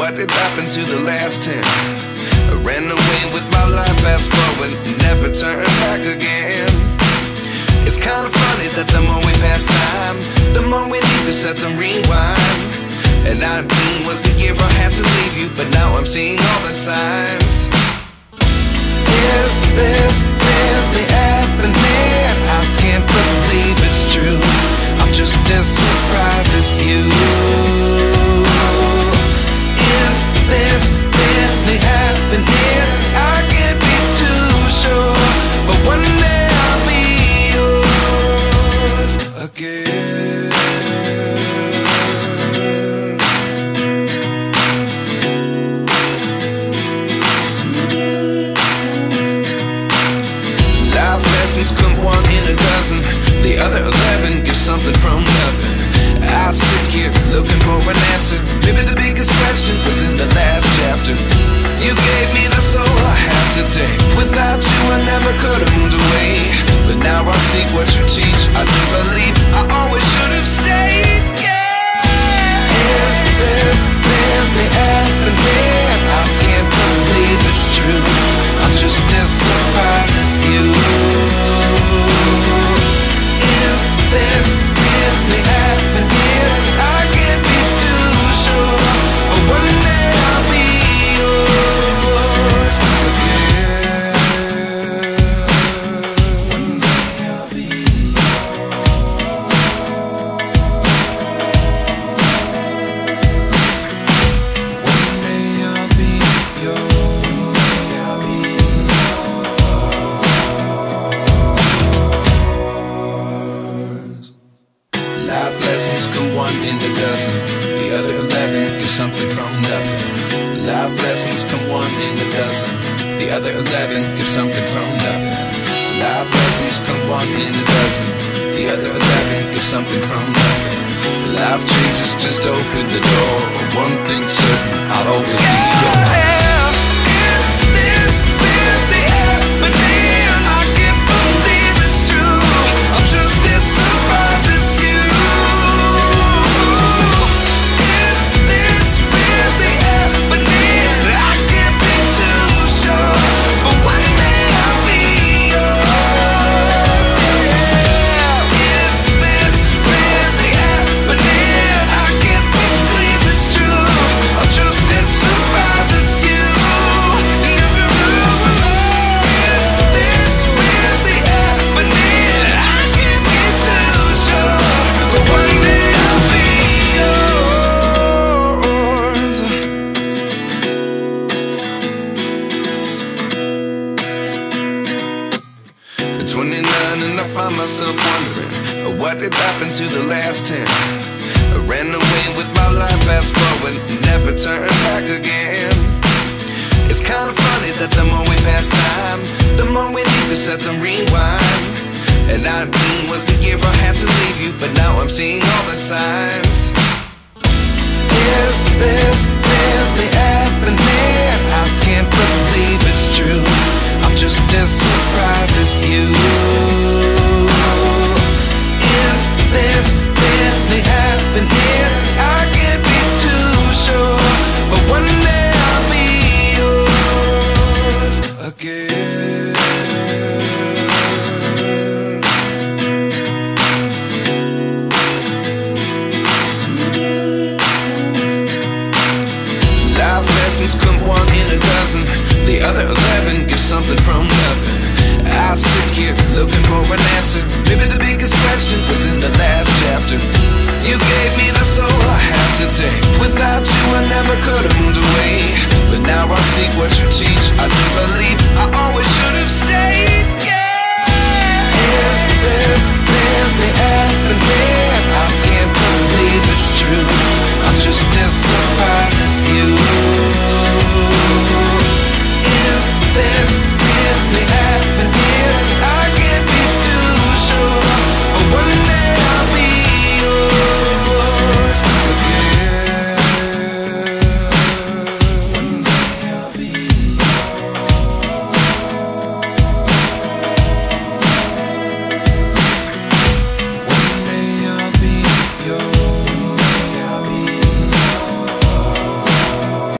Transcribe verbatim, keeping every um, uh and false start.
What did happen to the last ten? I ran away with my life, fast forward, never turn back again. It's kind of funny that the more we pass time, the more we need to set them rewind. And nineteen was the year I had to leave you, but now I'm seeing all the signs. Is this really happening? I can't believe it's true. I'm just as surprised as you. Is this really happening? I can't be too sure, but one day I'll be yours again. Come one in a dozen, the other eleven get something from nothing. I sit here looking for an answer. Maybe the biggest question was in the last chapter. You gave me the soul I have today. Without you I never could have moved away. But now I seek what you teach. I do believe I always should have stayed. Yeah. Is this really happening? I can't believe it's true. I'm just as surprised as you. This really happening? I can't be too sure, but one day I'll be yours again. One day I'll be yours. One day I'll be yours. Come one in a dozen, the other eleven get something from nothing. Life lessons come one in a dozen, the other eleven get something from nothing. Life lessons come one in a dozen, the other eleven get something from nothing. Life changes, just open the door. One thing's certain, I'll always be yours. Myself wondering what did happen to the last ten. I ran away with my life, fast forward, never turn back again. It's kind of funny that the more we pass time, the more we need to set them rewind. And nineteen was the year I had to leave you, but now I'm seeing all the signs. Is this really happening? I can't believe it's true. I'm just as surprised as you. Is this really happening? I can't be too sure, but one day I'll be yours again. Life lessons come one in a dozen, the other eleven get something from nothing. I sit here looking for an answer. Maybe the biggest question was in the last chapter. You gave me the soul I have today. Without you I never could have moved away. But now I seek what you teach.